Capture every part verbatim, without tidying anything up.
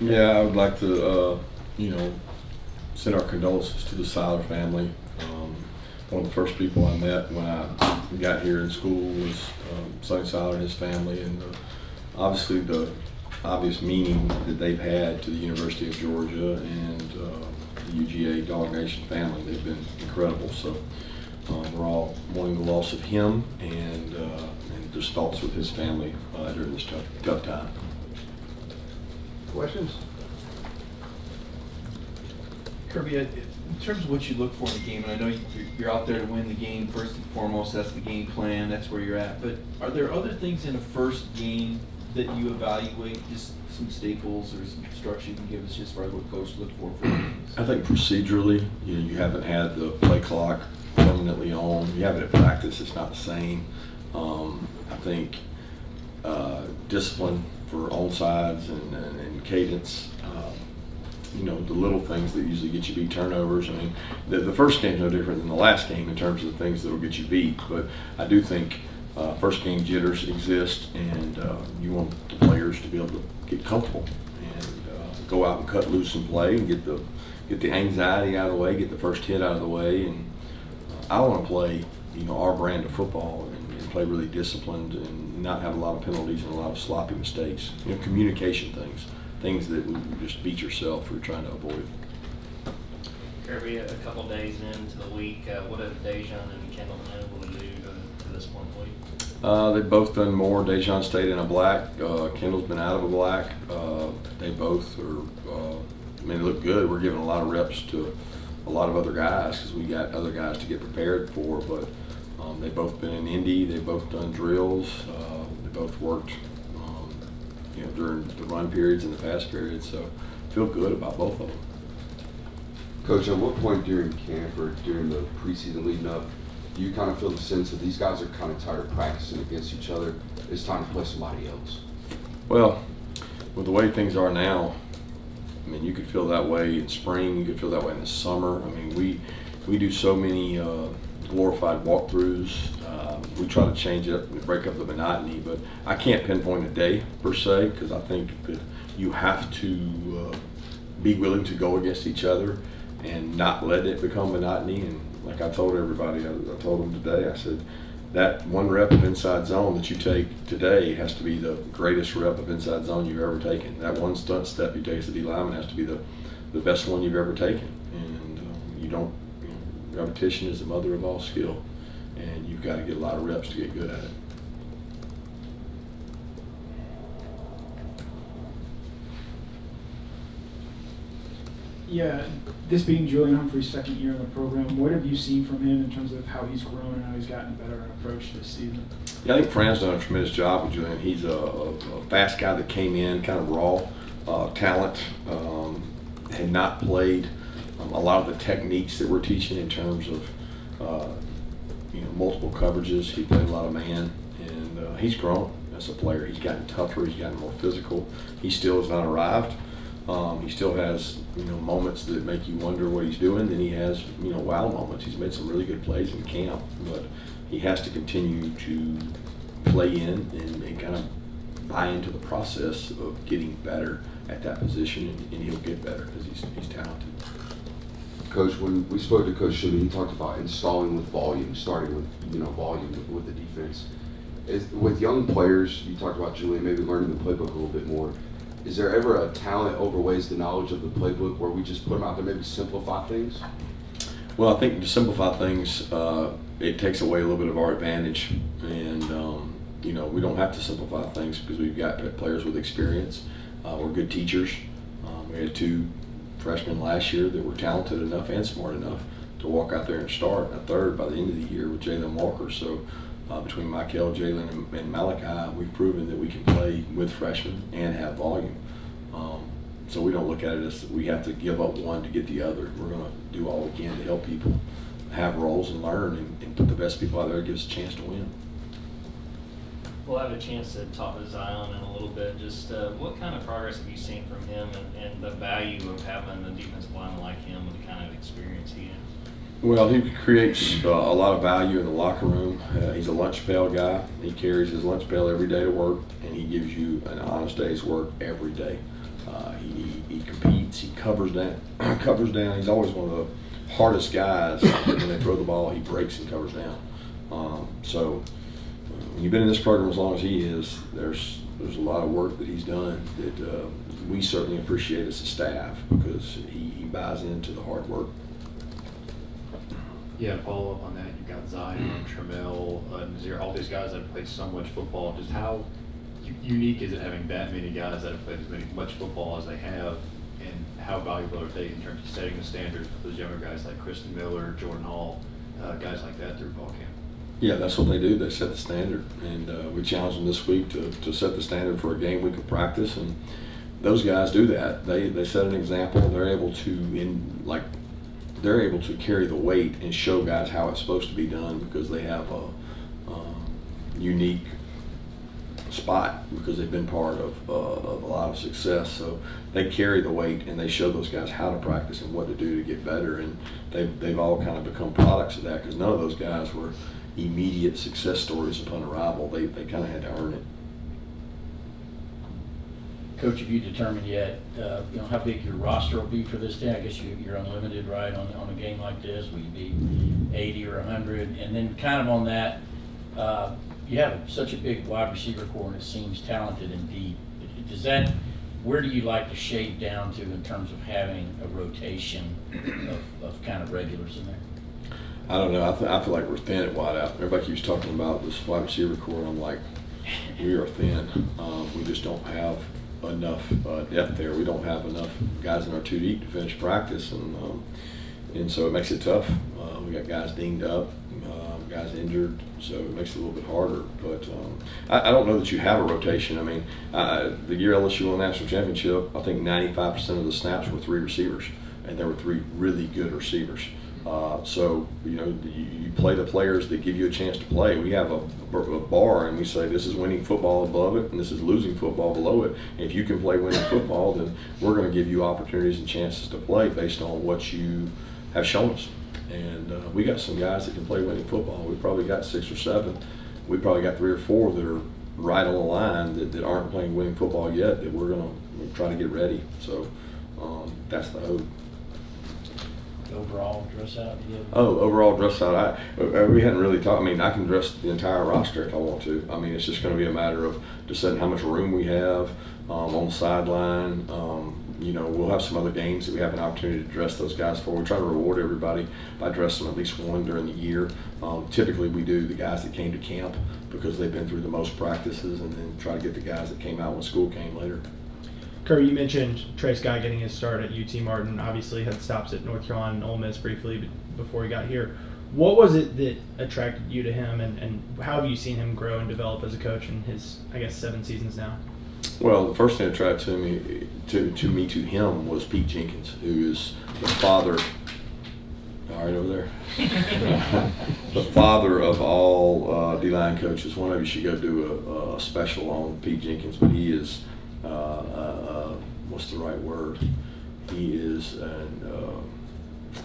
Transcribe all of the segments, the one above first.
Yeah, I would like to, uh, you know, send our condolences to the Seiler family. Um, one of the first people I met when I got here in school was um, Sonny Seiler and his family, and the, obviously the obvious meaning that they've had to the University of Georgia and uh, the U G A Dog Nation family. They've been incredible. So um, we're all mourning the loss of him, and, uh, and just thoughts with his family uh, during this tough, tough time. Questions? Kirby, in terms of what you look for in a game, and I know you're out there to win the game first and foremost, that's the game plan, that's where you're at, but are there other things in a first game that you evaluate, just some staples or some structure you can give us just for what coach look for? for games? I think procedurally, you know, you haven't had the play clock permanently on, you have it at practice, it's not the same. Um, I think uh, discipline for onsides and, and, and cadence, um, you know, the little things that usually get you beat, turnovers. I mean, the, the first game's no different than the last game in terms of the things that will get you beat. But I do think uh, first game jitters exist, and uh, you want the players to be able to get comfortable and uh, go out and cut loose and play and get the get the anxiety out of the way, get the first hit out of the way. And uh, I want to play, you know, our brand of football and, and play really disciplined and not have a lot of penalties and a lot of sloppy mistakes. You know, communication things. Things that would just beat yourself or trying to avoid. Kirby, a couple days into the week, uh, what have Daijun and Kendall been able to do to, to this point in the week? Uh, they've both done more. Daijun stayed in a black. Uh, Kendall's been out of a black. Uh, they both are, uh, I mean, they look good. We're giving a lot of reps to a lot of other guys because we got other guys to get prepared for, but um, they've both been in Indy. They've both done drills. Uh, they both worked You know, during the run periods and the pass periods, so feel good about both of them. Coach, at what point during camp or during the preseason leading up, do you kind of feel the sense that these guys are kind of tired of practicing against each other? It's time to play somebody else. Well, with the way things are now, I mean, you could feel that way in spring. You could feel that way in the summer. I mean, we we do so many uh, glorified walkthroughs. We try to change it up and break up the monotony, but I can't pinpoint a day per se because I think that you have to uh, be willing to go against each other and not let it become monotony. And like I told everybody, I, I told them today, I said that one rep of inside zone that you take today has to be the greatest rep of inside zone you've ever taken. That one stunt step you take as a D lineman has to be the, the best one you've ever taken. And um, you don't, you know, repetition is the mother of all skill. And you've got to get a lot of reps to get good at it. Yeah, this being Julian Humphrey's second year in the program, what have you seen from him in terms of how he's grown and how he's gotten better and approached this season? Yeah, I think Fran's done a tremendous job with Julian. He's a, a, a fast guy that came in, kind of raw uh, talent, um, had not played um, a lot of the techniques that we're teaching in terms of uh, you know, multiple coverages. He played a lot of man, and uh, he's grown as a player. He's gotten tougher. He's gotten more physical. He still has not arrived. Um, he still has, you know, moments that make you wonder what he's doing. Then he has, you know, wow moments. He's made some really good plays in camp, but he has to continue to play in and, and kind of buy into the process of getting better at that position, and, and he'll get better because he's, he's talented. Coach, when we spoke to Coach Shumi, he talked about installing with volume, starting with, you know, volume with, with the defense. Is, with young players, you talked about Julian maybe learning the playbook a little bit more. Is there ever a talent overweighs the knowledge of the playbook where we just put them out there, maybe simplify things? Well, I think to simplify things, uh, it takes away a little bit of our advantage. And, um, you know, we don't have to simplify things because we've got players with experience. Uh, we're good teachers. Um, we had two freshmen last year that were talented enough and smart enough to walk out there and start, a third by the end of the year with Jalen Walker. So uh, between Michael, Jalen, and, and Malachi, we've proven that we can play with freshmen and have volume. Um, so we don't look at it as we have to give up one to get the other. We're going to do all we can to help people have roles and learn and, and put the best people out there that gives us a chance to win. We'll have a chance to talk to Zion in a little bit. Just uh, what kind of progress have you seen from him, and, and the value of having a defensive lineman like him with the kind of experience he has? Well, he creates uh, a lot of value in the locker room. Uh, he's a lunch pail guy. He carries his lunch pail every day to work, and he gives you an honest day's work every day. Uh, he, he, he competes. He covers down. covers down. He's always one of the hardest guys. When they throw the ball, he breaks and covers down. Um, so when you've been in this program as long as he is, there's there's a lot of work that he's done that uh, we certainly appreciate as a staff, because he, he buys into the hard work. Yeah, follow up on that. You got Zion, Trammell, uh, Nazir, all these guys that have played so much football. Just how unique is it having that many guys that have played as many, much football as they have, and how valuable are they in terms of setting the standard for those younger guys like Christian Miller, Jordan Hall, uh, guys like that through fall camp? Yeah, that's what they do. They set the standard, and uh, we challenged them this week to, to set the standard for a game we could practice, and those guys do that. They they set an example. They're able to in like they're able to carry the weight and show guys how it's supposed to be done, because they have a um, unique spot, because they've been part of, uh, of a lot of success. So they carry the weight, and they show those guys how to practice and what to do to get better. And they've they've all kind of become products of that, because none of those guys were immediate success stories upon arrival. They, they kind of had to earn it. Coach, have you determined yet, uh, you know, how big your roster will be for this day? I guess you, you're unlimited, right, on, on a game like this. Will you be eighty or a hundred? And then kind of on that, uh, you have such a big wide receiver core, and it seems talented and deep. Does that, where do you like to shave down to in terms of having a rotation of, of kind of regulars in there? I don't know. I, th I feel like we're thin at wide out. Everybody keeps talking about this wide receiver core, and I'm like, we are thin. Um, we just don't have enough uh, depth there. We don't have enough guys in our two deep to finish practice, and um, and so it makes it tough. Uh, we got guys dinged up, uh, guys injured, so it makes it a little bit harder. But um, I, I don't know that you have a rotation. I mean, uh, the year L S U won the national championship, I think ninety-five percent of the snaps were three receivers, and there were three really good receivers. Uh, so, you know, you, you play the players that give you a chance to play. We have a, a bar, and we say this is winning football above it, and this is losing football below it. And if you can play winning football, then we're going to give you opportunities and chances to play based on what you have shown us. And uh, we got some guys that can play winning football. We probably got six or seven. We probably got three or four that are right on the line that, that aren't playing winning football yet, that we're going to try to get ready. So um, that's the hope. Overall dress out? Oh, overall dress out. I, we hadn't really talked. I mean, I can dress the entire roster if I want to. I mean, it's just going to be a matter of deciding how much room we have um, on the sideline. Um, you know, we'll have some other games that we have an opportunity to dress those guys for. We try to reward everybody by dressing at least one during the year. Um, typically, we do the guys that came to camp, because they've been through the most practices, and then try to get the guys that came out when school came later. Kerr, you mentioned Trace Guy getting his start at U T Martin, obviously had stops at North Carolina and Ole Miss briefly before he got here. What was it that attracted you to him, and, and how have you seen him grow and develop as a coach in his, I guess, seven seasons now? Well, the first thing that attracted to me to, to me to him was Pete Jenkins, who is the father all right over there the father of all uh, D-line coaches. One of you should go do a, a special on Pete Jenkins, but he is Uh, uh, what's the right word? He is an, uh,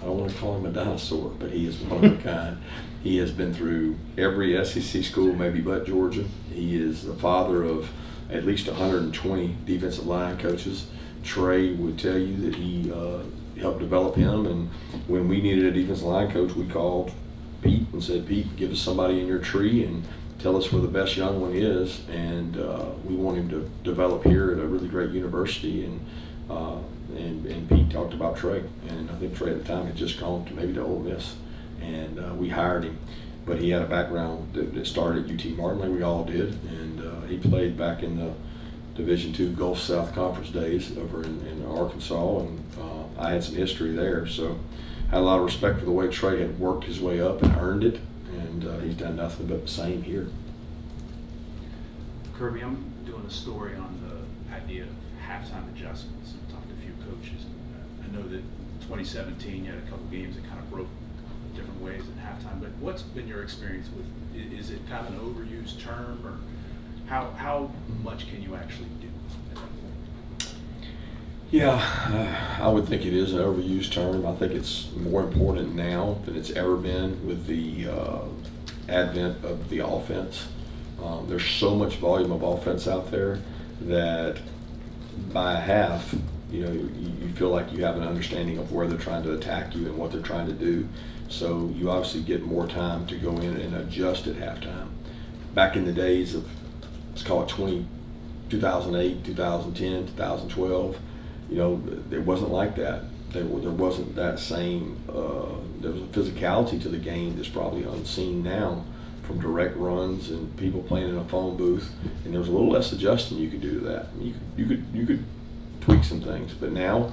I don't want to call him a dinosaur, but he is one of a kind. He has been through every S E C school, maybe but Georgia. He is the father of at least one hundred twenty defensive line coaches. Trey would tell you that he uh, helped develop him, and when we needed a defensive line coach, we called Pete and said, Pete, give us somebody in your tree, and tell us where the best young one is, and uh, we want him to develop here at a really great university. And uh, and, and Pete talked about Trey, and I think Trey at the time had just gone to maybe to Ole Miss, and uh, we hired him. But he had a background that, that started at U T Martin, like we all did, and uh, he played back in the Division two Gulf South Conference days over in, in Arkansas, and uh, I had some history there, so I had a lot of respect for the way Trey had worked his way up and earned it. And uh, he's done nothing but the same here. Kirby, I'm doing a story on the idea of halftime adjustments. I've talked to a few coaches. I know that twenty seventeen you had a couple games that kind of broke different ways in halftime, but what's been your experience with, is it kind of an overused term, or how, how much can you actually do at that point? Yeah, uh, I would think it is an overused term. I think it's more important now than it's ever been with the uh, advent of the offense. Um, there's so much volume of offense out there that by half, you know, you, you feel like you have an understanding of where they're trying to attack you and what they're trying to do. So you obviously get more time to go in and adjust at halftime. Back in the days of, let's call it two thousand eight, two thousand ten, two thousand twelve, you know, it wasn't like that. There, there wasn't that same, uh, there was a physicality to the game that's probably unseen now, from direct runs and people playing in a phone booth, and there was a little less adjusting you could do to that. I mean, you could, you could, you could tweak some things, but now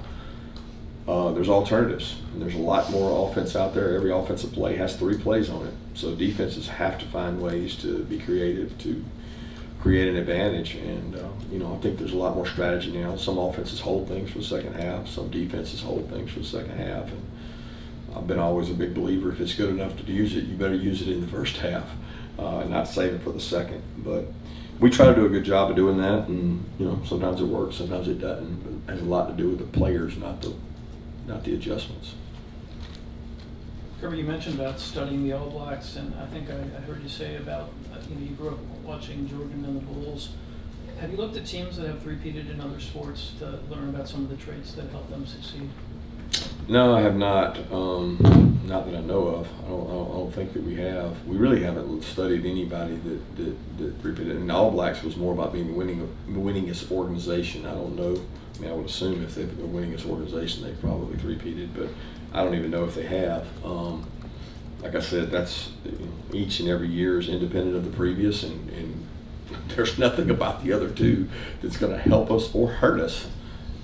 uh, there's alternatives, and there's a lot more offense out there. Every offensive play has three plays on it, so defenses have to find ways to be creative to create an advantage. And uh, you know, I think there's a lot more strategy now. Some offenses hold things for the second half, some defenses hold things for the second half, and I've been always a big believer, if it's good enough to use it, you better use it in the first half uh, and not save it for the second. But we try to do a good job of doing that, and you know, sometimes it works, sometimes it doesn't. It has a lot to do with the players, not the not the adjustments. Kirby, you mentioned about studying the All Blacks, and I think I, I heard you say about, you know, you grew up watching Jordan and the Bulls. Have you looked at teams that have repeated in other sports to learn about some of the traits that help them succeed? No, I have not. Um, not that I know of. I don't, I, don't, I don't think that we have. We really haven't studied anybody that, that, that repeated. And All Blacks was more about being the winning, winningest organization. I don't know. I mean, I would assume if they were the winningest organization, they probably repeated, but I don't even know if they have. Um, like I said, that's, each and every year is independent of the previous, and, and there's nothing about the other two that's going to help us or hurt us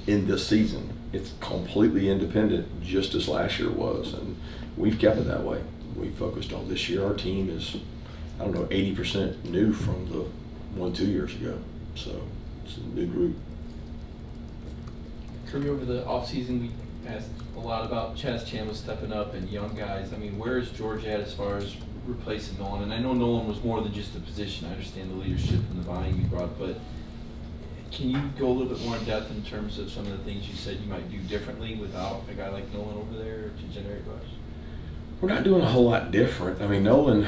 in this season. It's completely independent, just as last year was, and we've kept it that way. We focused on this year. Our team is, I don't know, eighty percent new from the one, two years ago. So it's a new group. Kirby, over the offseason, we asked a lot about Chaz Chandler stepping up and young guys. I mean, where is George at as far as replacing Nolan? And I know Nolan was more than just the position. I understand the leadership and the buying you brought, but can you go a little bit more in depth in terms of some of the things you said you might do differently without a guy like Nolan over there to generate rush? We're not doing a whole lot different. I mean, Nolan,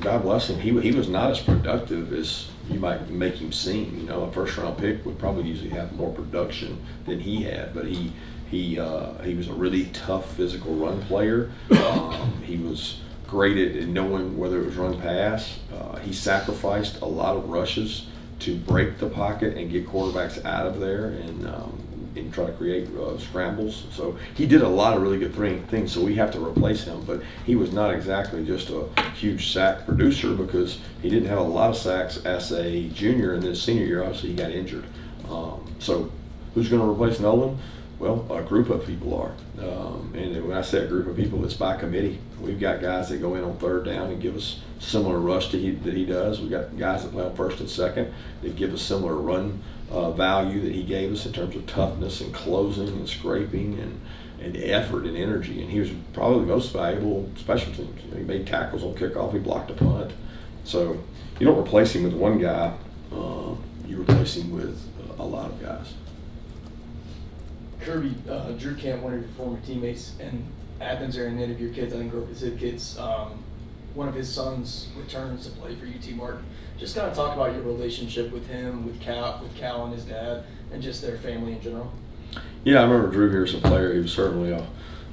God bless him, he, he was not as productive as you might make him seem. You know, a first round pick would probably usually have more production than he had, but he he uh, he was a really tough physical run player. Um, he was great at knowing whether it was run pass. Uh, he sacrificed a lot of rushes to break the pocket and get quarterbacks out of there and um, and try to create uh, scrambles. So he did a lot of really good things, so we have to replace him. But he was not exactly just a huge sack producer, because he didn't have a lot of sacks as a junior, and then senior year, obviously, he got injured. Um, so who's going to replace Nolan? Well, a group of people are. Um, and when I say a group of people, it's by committee. We've got guys that go in on third down and give us similar rush to he, that he does. We've got guys that play on first and second that give us similar run uh, value that he gave us in terms of toughness and closing and scraping and, and effort and energy. And he was probably the most valuable special teams. You know, he made tackles on kickoff. He blocked a punt. So you don't replace him with one guy. Uh, you replace him with a lot of guys. Kirby, uh, Drew Camp, one of your former teammates in Athens area, and of your kids, I think grew up as his kids. Um, one of his sons returns to play for U T Martin. Just kind of talk about your relationship with him, with Cal, with Cal and his dad, and just their family in general. Yeah, I remember Drew here as a player. He was certainly a,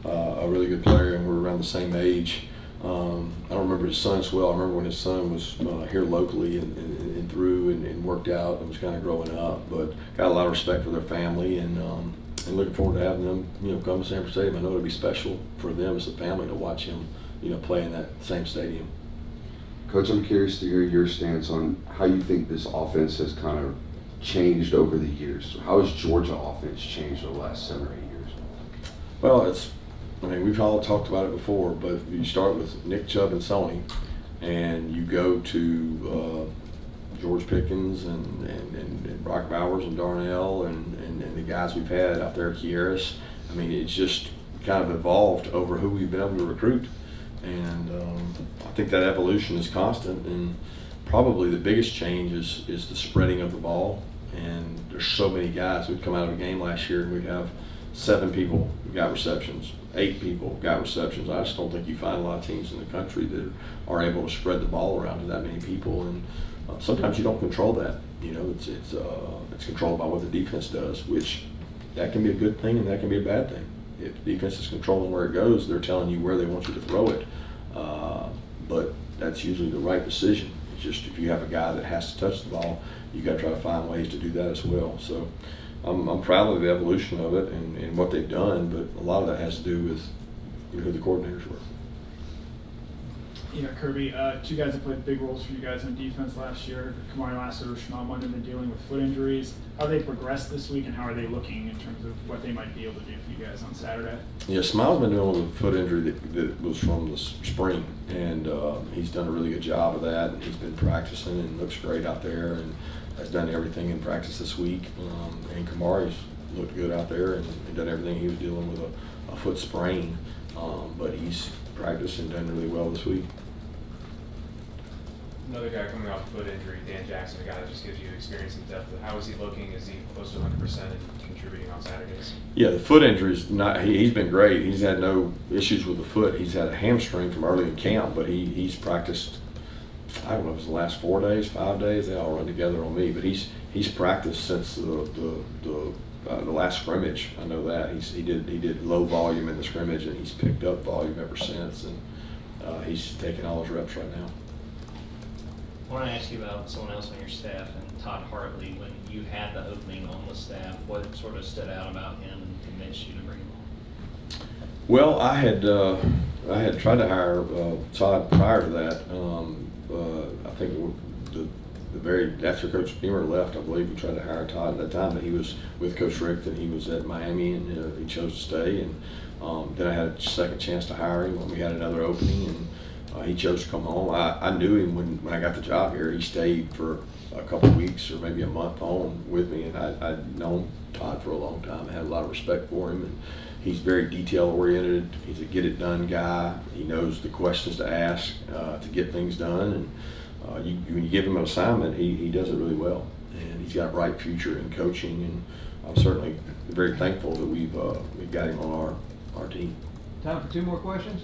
uh, a really good player, and we were around the same age. Um, I don't remember his son as well. I remember when his son was uh, here locally and, and, and through and, and worked out and was kind of growing up, but got a lot of respect for their family. And um, And looking forward to having them, you know, come to Sanford Stadium. I know it'll be special for them as a family to watch him, you know, play in that same stadium. Coach, I'm curious to hear your stance on how you think this offense has kind of changed over the years. How has Georgia offense changed over the last seven or eight years? Well, it's, I mean, we've all talked about it before, but you start with Nick Chubb and Sonny, and you go to uh, George Pickens and, and, and, and Brock Bowers and Darnell and, and, and the guys we've had out there at Caris. I mean, it's just kind of evolved over who we've been able to recruit. And um, I think that evolution is constant, and probably the biggest change is, is the spreading of the ball. And there's so many guys. We'd come out of a game last year and we'd have seven people who got receptions, eight people got receptions. I just don't think you find a lot of teams in the country that are able to spread the ball around to that many people. And sometimes you don't control that. You know, it's it's uh, it's controlled by what the defense does, which that can be a good thing and that can be a bad thing. If the defense is controlling where it goes, they're telling you where they want you to throw it. Uh, but that's usually the right decision. It's just if you have a guy that has to touch the ball, you got to try to find ways to do that as well. So I'm, I'm proud of the evolution of it and, and what they've done, but a lot of that has to do with you know, who the coordinators were. Yeah, Kirby, uh, two guys that played big roles for you guys on defense last year, Kamari Lassiter, Shawn Munden, been dealing with foot injuries. How they progressed this week, and how are they looking in terms of what they might be able to do for you guys on Saturday? Yeah, Smile's been dealing with a foot injury that, that was from the spring, and uh, he's done a really good job of that. And he's been practicing and looks great out there, and has done everything in practice this week. Um, and Kamari's looked good out there and, and done everything. He was dealing with a, a foot sprain, um, but he's practiced and done really well this week. Another guy coming off a foot injury, Dan Jackson, a guy that just gives you experience and depth. How is he looking? Is he close to one hundred percent and contributing on Saturdays? Yeah, the foot injury's not. He, he's been great. He's had no issues with the foot. He's had a hamstring from early in camp, but he he's practiced. I don't know if it's the last four days, five days. They all run together on me, but he's he's practiced since the the the, uh, the last scrimmage. I know that he's he did he did low volume in the scrimmage, and he's picked up volume ever since, and uh, he's taking all his reps right now. I want to ask you about someone else on your staff, and Todd Hartley. When you had the opening on the staff, what sort of stood out about him and convinced you to bring him on? Well, I had uh, I had tried to hire uh, Todd prior to that. Um, uh, I think the, the very after Coach Beamer left, I believe we tried to hire Todd at that time, but he was with Coach Rick, and he was at Miami, and uh, he chose to stay. And um, then I had a second chance to hire him when we had another opening, and Uh, he chose to come home. I, I knew him when, when I got the job here. He stayed for a couple of weeks or maybe a month home with me, and I, I'd known Todd for a long time. I had a lot of respect for him, and he's very detail-oriented. He's a get-it-done guy. He knows the questions to ask uh, to get things done, and uh, you, when you give him an assignment, he, he does it really well, and he's got a bright future in coaching, and I'm certainly very thankful that we've, uh, we've got him on our, our team. Time for two more questions.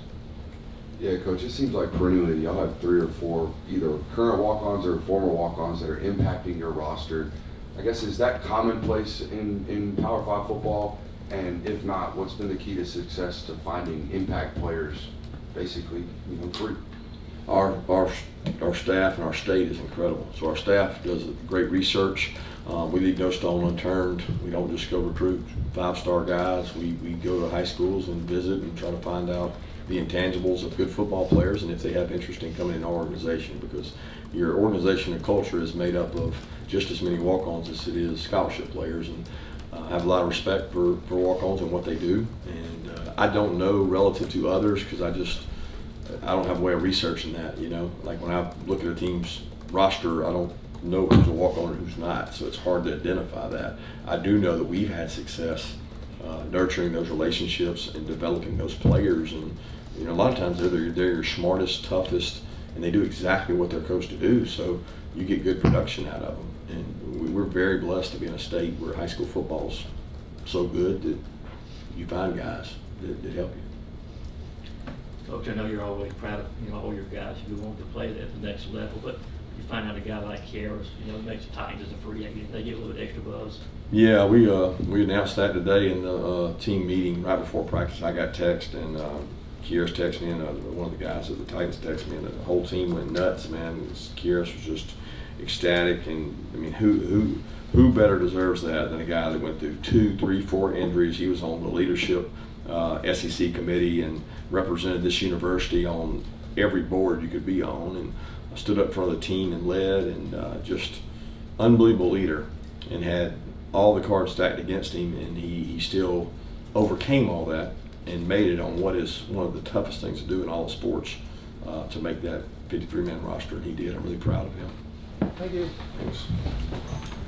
Yeah, Coach, it seems like perennially y'all have three or four either current walk-ons or former walk-ons that are impacting your roster. I guess, is that commonplace in, in Power five football? And if not, what's been the key to success to finding impact players, basically, you know, free? Our, our, our staff and our state is incredible. So our staff does great research. Um, we leave no stone unturned. We don't just go recruit five-star guys. We, we go to high schools and visit and try to find out the intangibles of good football players and if they have interest in coming in our organization, because your organization and culture is made up of just as many walk-ons as it is scholarship players, and uh, I have a lot of respect for, for walk-ons and what they do, and uh, I don't know relative to others because I just I don't have a way of researching that, you know. Like when I look at a team's roster, I don't know who's a walk-on and who's not, so it's hard to identify that. I do know that we've had success Uh, nurturing those relationships and developing those players, and you know a lot of times they're the, they're your smartest, toughest, and they do exactly what they're coached to do. So you get good production out of them, and we, we're very blessed to be in a state where high school football's so good that you find guys that, that help you. Coach, I know you're always proud of you know all your guys who want to play at the next level, but you find out a guy like Caris, you know, makes the Titans as a free agent, they get a little extra buzz. Yeah, we uh, we announced that today in the uh, team meeting right before practice. I got text, and uh, Caris texted me, and uh, one of the guys at the Titans texted me, and the whole team went nuts, man. Caris was just ecstatic, and I mean, who who who better deserves that than a guy that went through two, three, four injuries? He was on the leadership uh, S E C committee and represented this university on every board you could be on, and I stood up in front of the team and led, and uh, just unbelievable leader, and had all the cards stacked against him, and he, he still overcame all that and made it on what is one of the toughest things to do in all sports, uh, to make that fifty-three man roster, and he did. I'm really proud of him. Thank you. Thanks.